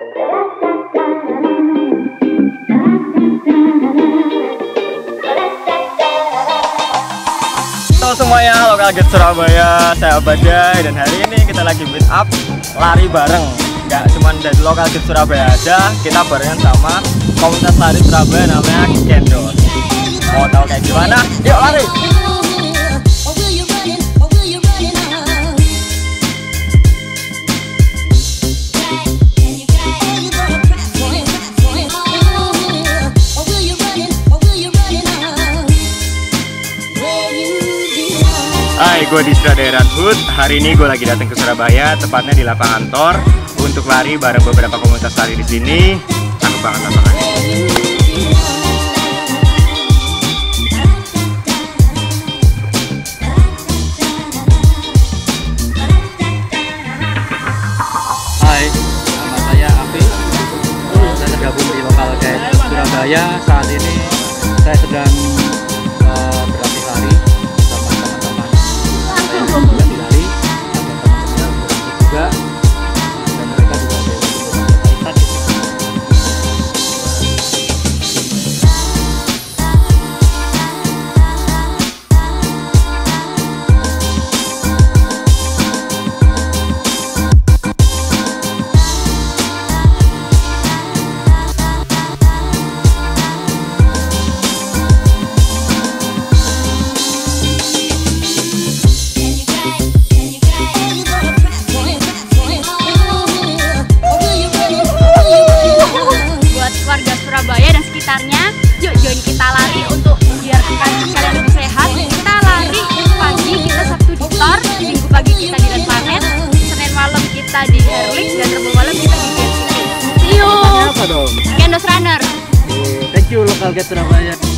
Halo semuanya, Local Guides Surabaya, saya Abadai dan hari ini kita lagi meet up lari bareng. Nggak cuma dari Local Guides Surabaya aja, kita barengan sama komunitas lari Surabaya namanya Kendos. Mau tahu kayak gimana? Yuk lari! Hai, gue Distra dari Run Hood. Hari ini gue lagi datang ke Surabaya, tepatnya di Lapangan Thor, untuk lari bareng beberapa komunitas lari di sini. Aku banget lapangannya. Hai, nama saya Afi. Saya tergabung di Local Guides Surabaya. Saat ini saya sedang berlatih lari. Surabaya dan sekitarnya, yuk join kita lari untuk biar kalian lebih sehat. Kita lari pagi, kita Sabtu di Thor, Minggu pagi kita di Lapangan, Senin malam kita di Herly, dan Rabu malam kita di GSC. See you, Kendos Runner. Thank you Local Guides Surabaya.